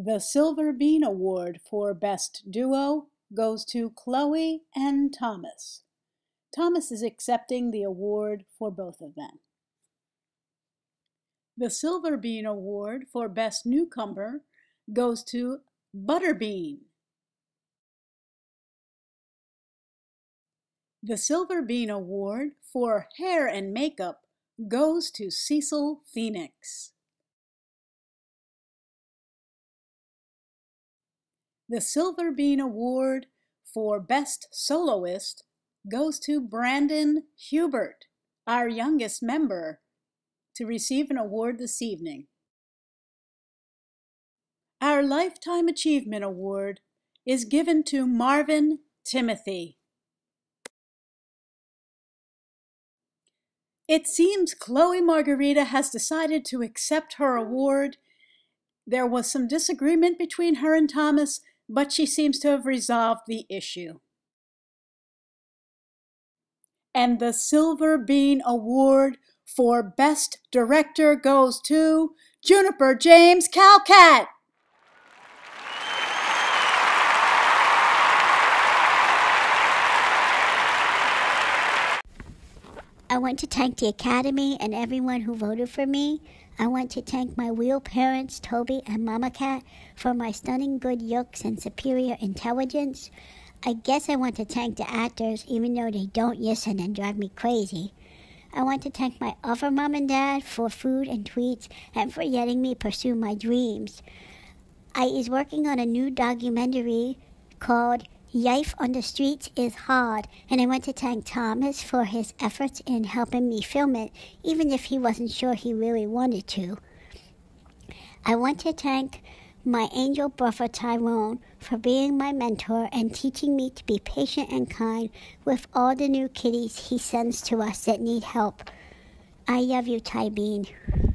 The Silver Bean Award for Best Duo goes to Chloe and Thomas. Thomas is accepting the award for both of them. The Silver Bean Award for Best Newcomer goes to Butterbean. The Silver Bean Award for Hair and Makeup goes to Cecil Phoenix. The Silver Bean Award for Best Soloist goes to Brandon Hubert, our youngest member, to receive an award this evening. Our Lifetime Achievement Award is given to Marvin Timothy. It seems Chloe Margarita has decided to accept her award. There was some disagreement between her and Thomas, but she seems to have resolved the issue. And the Silver Bean Award for Best Director goes to Juniper James Cowcat. I want to thank the Academy and everyone who voted for me. I want to thank my real parents, Toby and Mama Cat, for my stunning good looks and superior intelligence. I guess I want to thank the actors, even though they don't listen and drive me crazy. I want to thank my other mom and dad for food and treats and for letting me pursue my dreams. I is working on a new documentary called Life on the Streets is Hard, and I want to thank Thomas for his efforts in helping me film it, even if he wasn't sure he really wanted to. I want to thank my angel brother Tyrone for being my mentor and teaching me to be patient and kind with all the new kitties he sends to us that need help. I love you, Tybean.